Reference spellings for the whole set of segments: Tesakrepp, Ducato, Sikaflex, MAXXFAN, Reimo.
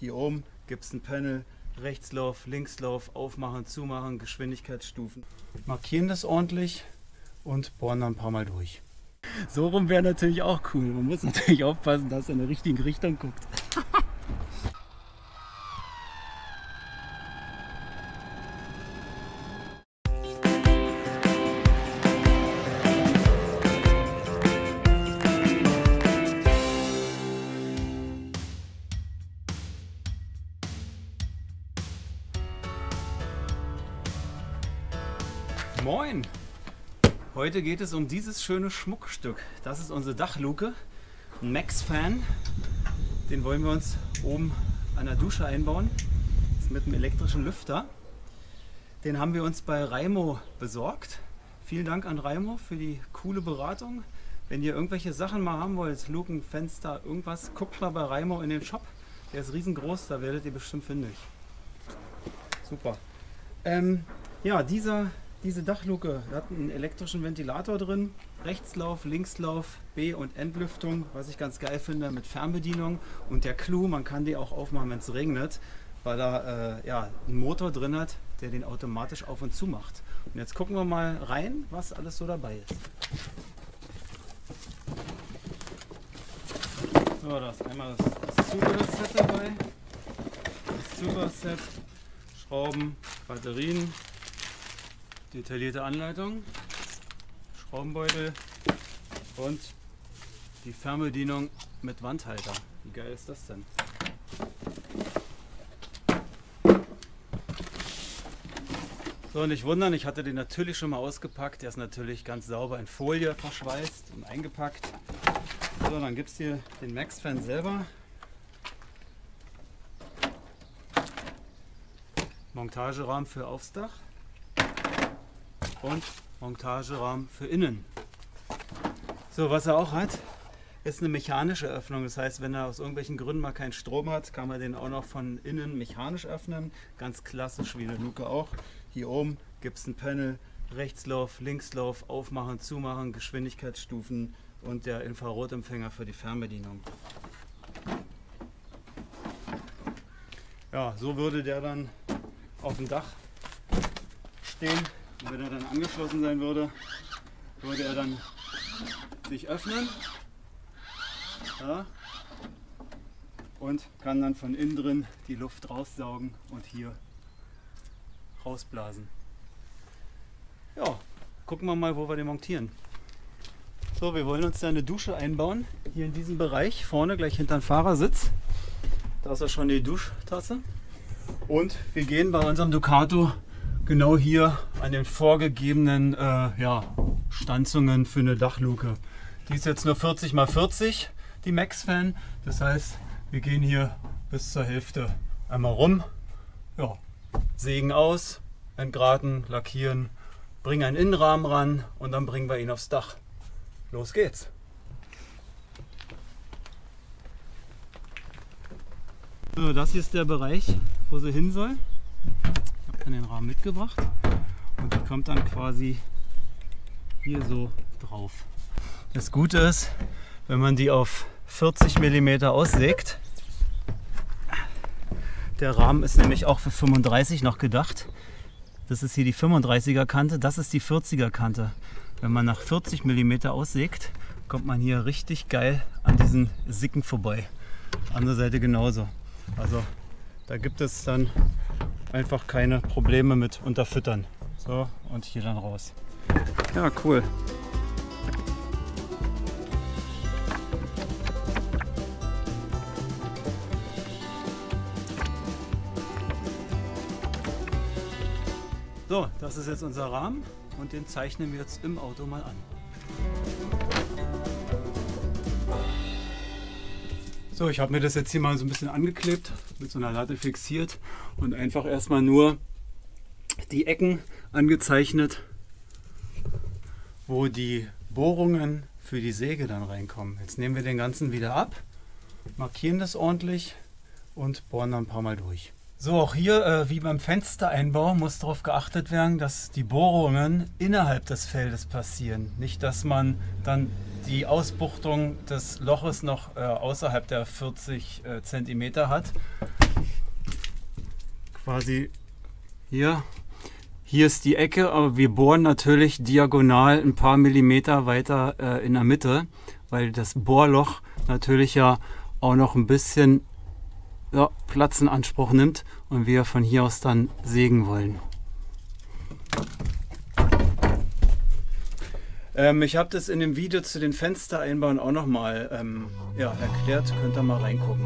Hier oben gibt es ein Panel, Rechtslauf, Linkslauf, aufmachen, zumachen, Geschwindigkeitsstufen. Markieren das ordentlich und bohren dann ein paar Mal durch. So rum wäre natürlich auch cool. Man muss natürlich aufpassen, dass er in der richtigen Richtung guckt. Moin! Heute geht es um dieses schöne Schmuckstück. Das ist unsere Dachluke, ein MAXXFAN. Den wollen wir uns oben an der Dusche einbauen. Das ist mit einem elektrischen Lüfter. Den haben wir uns bei Reimo besorgt. Vielen Dank an Reimo für die coole Beratung. Wenn ihr irgendwelche Sachen mal haben wollt, Luken, Fenster, irgendwas, guckt mal bei Reimo in den Shop. Der ist riesengroß, da werdet ihr bestimmt fündig. Super. Ja, diese Dachluke hat einen elektrischen Ventilator drin, Rechtslauf, Linkslauf, B- und Entlüftung, was ich ganz geil finde, mit Fernbedienung. Und der Clou, man kann die auch aufmachen, wenn es regnet, weil er einen Motor drin hat, der den automatisch auf und zu macht. Und jetzt gucken wir mal rein, was alles so dabei ist. So, da ist einmal das Zubehörset dabei, das Zubehörset, Schrauben, Batterien. Detaillierte Anleitung, Schraubenbeutel und die Fernbedienung mit Wandhalter. Wie geil ist das denn? So, nicht wundern, ich hatte den natürlich schon mal ausgepackt. Der ist natürlich ganz sauber in Folie verschweißt und eingepackt. So, dann gibt es hier den MAXXFAN selber. Montagerahmen für aufs Dach. Und Montagerahmen für innen. So, was er auch hat, ist eine mechanische Öffnung. Das heißt, wenn er aus irgendwelchen Gründen mal keinen Strom hat, kann man den auch noch von innen mechanisch öffnen. Ganz klassisch wie eine Luke auch. Hier oben gibt es ein Panel, Rechtslauf, Linkslauf, aufmachen, zumachen, Geschwindigkeitsstufen und der Infrarotempfänger für die Fernbedienung. Ja, so würde der dann auf dem Dach stehen. Und wenn er dann angeschlossen sein würde, würde er dann sich öffnen, ja, und kann dann von innen drin die Luft raussaugen und hier rausblasen. Ja, gucken wir mal, wo wir den montieren. So, wir wollen uns da eine Dusche einbauen, hier in diesem Bereich, vorne gleich hinter dem Fahrersitz. Da ist ja schon die Duschtasse. Und wir gehen bei unserem Ducato genau hier an den vorgegebenen Stanzungen für eine Dachluke. Die ist jetzt nur 40 x 40, die MAXXFAN. Das heißt, wir gehen hier bis zur Hälfte einmal rum. Ja, sägen aus, entgraten, lackieren, bringen einen Innenrahmen ran und dann bringen wir ihn aufs Dach. Los geht's! So, das hier ist der Bereich, wo sie hin soll. Den Rahmen mitgebracht und die kommt dann quasi hier so drauf. Das Gute ist, wenn man die auf 40 mm aussägt, der Rahmen ist nämlich auch für 35 noch gedacht. Das ist hier die 35er Kante, das ist die 40er Kante. Wenn man nach 40 mm aussägt, kommt man hier richtig geil an diesen Sicken vorbei. Andere Seite genauso. Also da gibt es dann einfach keine Probleme mit unterfüttern. So, und hier dann raus. Ja, cool. So, das ist jetzt unser Rahmen und den zeichnen wir jetzt im Auto mal an. So, ich habe mir das jetzt hier mal so ein bisschen angeklebt, mit so einer Latte fixiert und einfach erstmal nur die Ecken angezeichnet, wo die Bohrungen für die Säge dann reinkommen. Jetzt nehmen wir den ganzen wieder ab, markieren das ordentlich und bohren dann ein paar Mal durch. So, auch hier, wie beim Fenstereinbau, muss darauf geachtet werden, dass die Bohrungen innerhalb des Feldes passieren. Nicht, dass man dann die Ausbuchtung des Loches noch außerhalb der 40 cm hat. quasi hier. Hier ist die Ecke, aber wir bohren natürlich diagonal ein paar Millimeter weiter in der Mitte, weil das Bohrloch natürlich ja auch noch ein bisschen Platz in Anspruch nimmt und wir von hier aus dann sägen wollen. Ich habe das in dem Video zu den Fenstereinbauen auch nochmal erklärt, könnt ihr mal reingucken.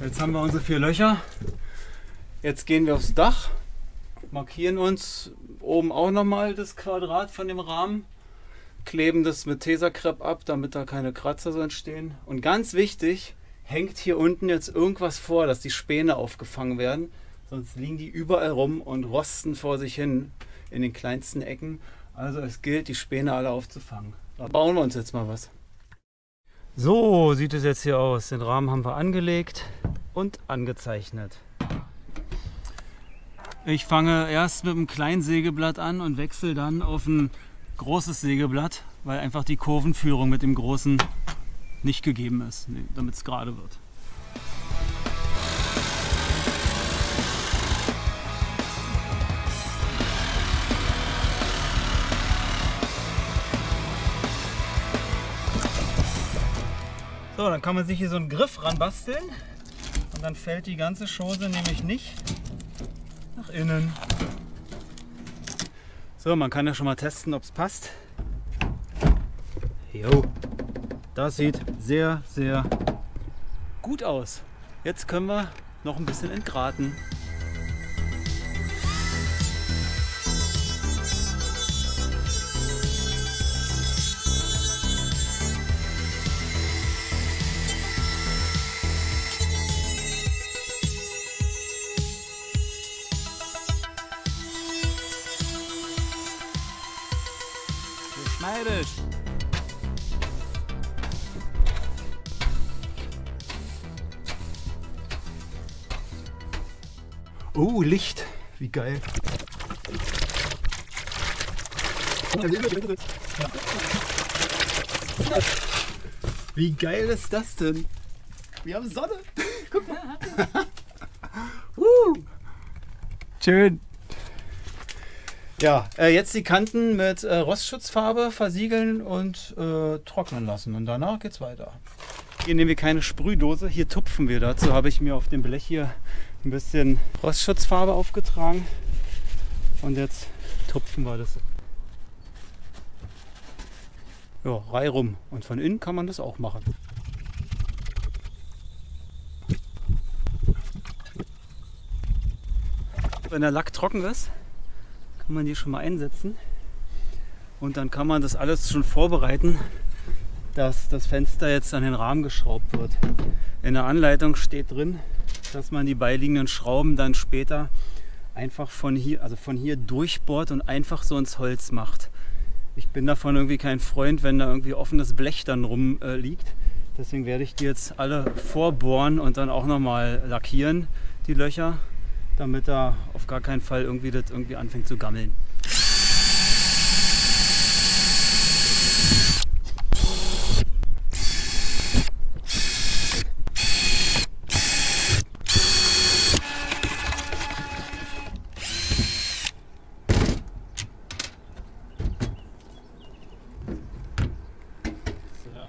Jetzt haben wir unsere 4 Löcher. Jetzt gehen wir aufs Dach, markieren uns oben auch nochmal das Quadrat von dem Rahmen, kleben das mit Tesakrepp ab, damit da keine Kratzer so entstehen. Und ganz wichtig, hängt hier unten jetzt irgendwas vor, dass die Späne aufgefangen werden. Sonst liegen die überall rum und rosten vor sich hin in den kleinsten Ecken. Also es gilt, die Späne alle aufzufangen. Da bauen wir uns jetzt mal was. So sieht es jetzt hier aus. Den Rahmen haben wir angelegt und angezeichnet. Ich fange erst mit einem kleinen Sägeblatt an und wechsle dann auf ein großes Sägeblatt, weil einfach die Kurvenführung mit dem großen nicht gegeben ist, damit es gerade wird. So, dann kann man sich hier so einen Griff ranbasteln und dann fällt die ganze Chose nämlich nicht nach innen. So, man kann ja schon mal testen, ob es passt. Jo, das sieht sehr, sehr gut aus. Jetzt können wir noch ein bisschen entgraten. Oh, Licht, wie geil. Wie geil ist das denn? Wir haben Sonne. Guck mal. Schön. Ja, jetzt die Kanten mit Rostschutzfarbe versiegeln und trocknen lassen und danach geht's weiter. Hier nehmen wir keine Sprühdose, hier tupfen wir. Dazu habe ich mir auf dem Blech hier ein bisschen Rostschutzfarbe aufgetragen und jetzt tupfen wir das. Ja, Reihe rum und von innen kann man das auch machen. Wenn der Lack trocken ist, kann man die schon mal einsetzen und dann kann man das alles schon vorbereiten, dass das Fenster jetzt an den Rahmen geschraubt wird. In der Anleitung steht drin, dass man die beiliegenden Schrauben dann später einfach von hier durchbohrt und einfach so ins Holz macht. Ich bin davon irgendwie kein Freund, wenn da irgendwie offenes Blech dann rumliegt. Deswegen werde ich die jetzt alle vorbohren und dann auch nochmal lackieren, die Löcher, damit da auf gar keinen Fall irgendwie das anfängt zu gammeln.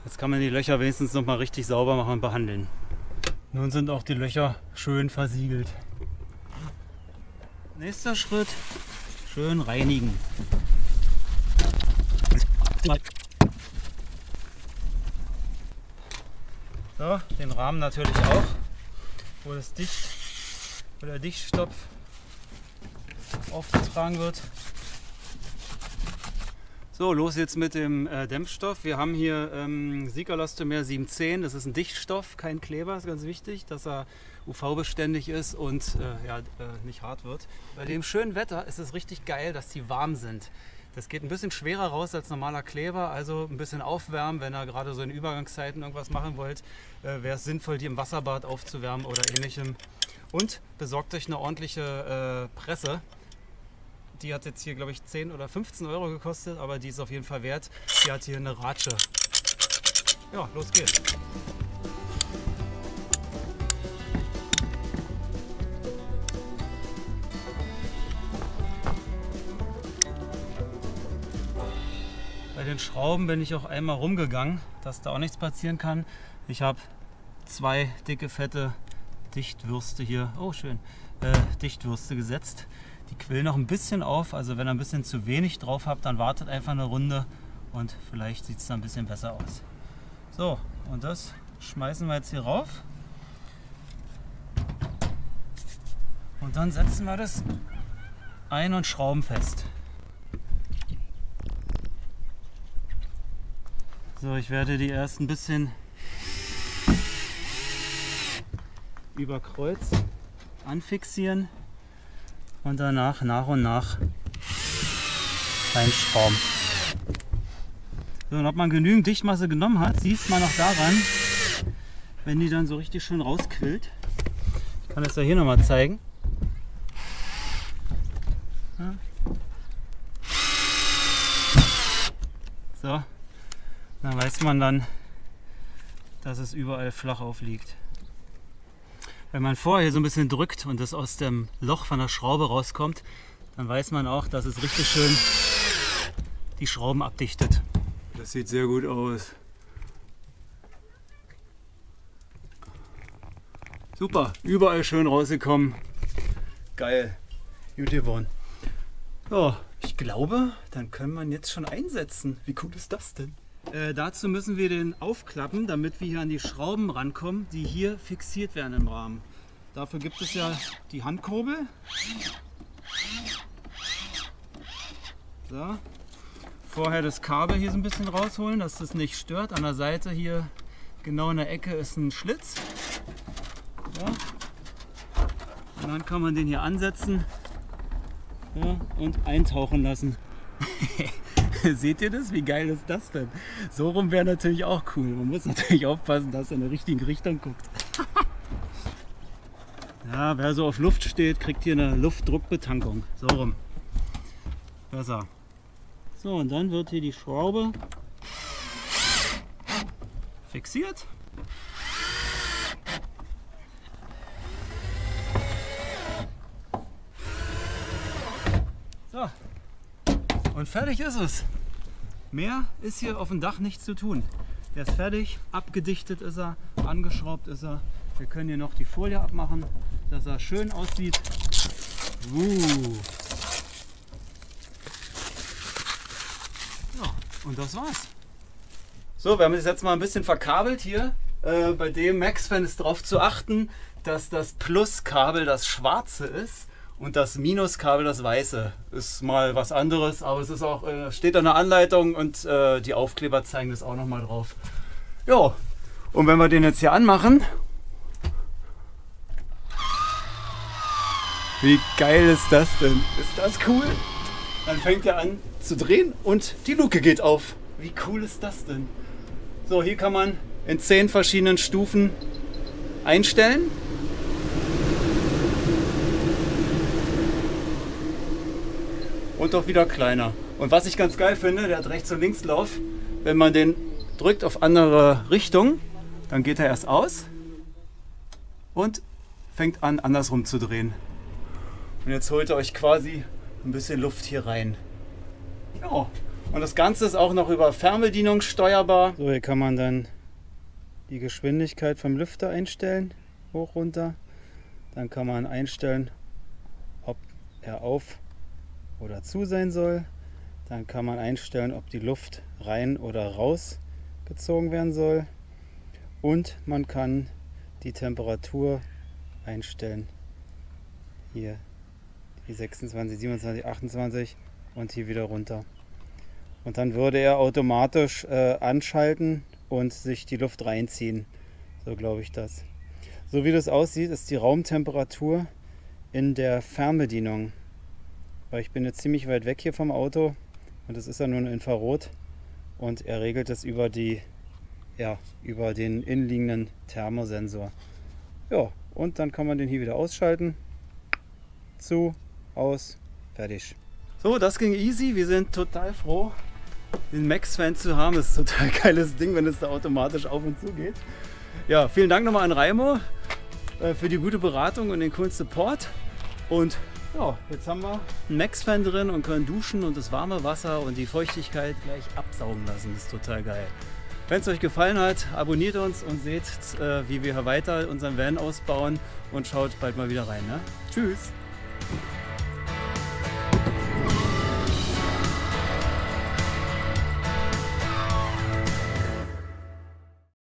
Jetzt kann man die Löcher wenigstens noch mal richtig sauber machen und behandeln. Nun sind auch die Löcher schön versiegelt. Nächster Schritt, schön reinigen. So, den Rahmen natürlich auch, wo der Dichtstopf aufgetragen wird. So, los jetzt mit dem Dämpfstoff. Wir haben hier Sikaflex 710, das ist ein Dichtstoff, kein Kleber, ist ganz wichtig, dass er UV-beständig ist und nicht hart wird. Bei dem schönen Wetter ist es richtig geil, dass die warm sind. Das geht ein bisschen schwerer raus als normaler Kleber, also ein bisschen aufwärmen. Wenn ihr gerade so in Übergangszeiten irgendwas machen wollt, wäre es sinnvoll, die im Wasserbad aufzuwärmen oder ähnlichem. Und besorgt euch eine ordentliche Presse. Die hat jetzt hier, glaube ich, 10 oder 15 Euro gekostet, aber die ist auf jeden Fall wert. Die hat hier eine Ratsche. Ja, los geht's. Bei den Schrauben bin ich auch einmal rumgegangen, dass da auch nichts passieren kann. Ich habe zwei dicke, fette Dichtwürste hier, oh schön, Dichtwürste gesetzt. Die quillen noch ein bisschen auf, also wenn ihr ein bisschen zu wenig drauf habt, dann wartet einfach eine Runde und vielleicht sieht es dann ein bisschen besser aus. So, und das schmeißen wir jetzt hier rauf. Und dann setzen wir das ein und schrauben fest. So, ich werde die erst ein bisschen über Kreuz anfixieren und danach nach und nach reinschrauben. So, und ob man genügend Dichtmasse genommen hat, sieht man auch daran, wenn die dann so richtig schön rausquillt. Ich kann das ja hier nochmal zeigen. Ja. So, dann weiß man dann, dass es überall flach aufliegt. Wenn man vorher so ein bisschen drückt und das aus dem Loch von der Schraube rauskommt, dann weiß man auch, dass es richtig schön die Schrauben abdichtet. Das sieht sehr gut aus. Super, überall schön rausgekommen. Geil. Gut geworden. So, ich glaube, dann können wir ihn jetzt schon einsetzen. Wie cool ist das denn? Dazu müssen wir den aufklappen, damit wir hier an die Schrauben rankommen, die hier fixiert werden im Rahmen. Dafür gibt es ja die Handkurbel. So. Vorher das Kabel hier so ein bisschen rausholen, dass das nicht stört. An der Seite hier genau in der Ecke ist ein Schlitz. So. Und dann kann man den hier ansetzen, ja, und eintauchen lassen. Seht ihr das? Wie geil ist das denn? So rum wäre natürlich auch cool. Man muss natürlich aufpassen, dass er in der richtigen Richtung guckt. Ja, wer so auf Luft steht, kriegt hier eine Luftdruckbetankung. So rum. Besser. So, und dann wird hier die Schraube fixiert. So. Und fertig ist es. Mehr ist hier auf dem Dach nichts zu tun. Der ist fertig, abgedichtet ist er, angeschraubt ist er. Wir können hier noch die Folie abmachen, dass er schön aussieht. Ja, und das war's. So, wir haben das jetzt mal ein bisschen verkabelt hier. Bei dem MAXXFAN ist darauf zu achten, dass das Pluskabel das schwarze ist. Und das Minuskabel, das weiße, ist mal was anderes, aber es ist auch, steht da eine Anleitung und die Aufkleber zeigen das auch nochmal drauf. Ja, und wenn wir den jetzt hier anmachen, wie geil ist das denn? Ist das cool? Dann fängt er an zu drehen und die Luke geht auf. Wie cool ist das denn? So, hier kann man in 10 verschiedenen Stufen einstellen. Und auch wieder kleiner. Und was ich ganz geil finde, der hat Rechts- und Linkslauf. Wenn man den drückt auf andere Richtung, dann geht er erst aus und fängt an, andersrum zu drehen. Und jetzt holt er euch quasi ein bisschen Luft hier rein. Ja. Und das Ganze ist auch noch über Fernbedienung steuerbar. So, hier kann man dann die Geschwindigkeit vom Lüfter einstellen, hoch, runter. Dann kann man einstellen, ob er auf oder zu sein soll. Dann kann man einstellen, ob die Luft rein oder raus gezogen werden soll. Und man kann die Temperatur einstellen. Hier die 26, 27, 28 und hier wieder runter. Und dann würde er automatisch anschalten und sich die Luft reinziehen. So glaube ich das. So wie das aussieht, ist die Raumtemperatur in der Fernbedienung. Weil ich bin jetzt ziemlich weit weg hier vom Auto, und das ist ja nun Infrarot und er regelt es über die, ja, über den innenliegenden Thermosensor. Ja, und dann kann man den hier wieder ausschalten. Zu, aus, fertig. So, das ging easy. Wir sind total froh, den MAXXFAN zu haben. Das ist ein total geiles Ding, wenn es da automatisch auf und zu geht. Ja, vielen Dank nochmal an Reimo für die gute Beratung und den coolen Support. Und ja, jetzt haben wir einen MAXXFAN drin und können duschen und das warme Wasser und die Feuchtigkeit gleich absaugen lassen. Das ist total geil. Wenn es euch gefallen hat, abonniert uns und seht, wie wir hier weiter unseren Van ausbauen, und schaut bald mal wieder rein. Ne? Tschüss!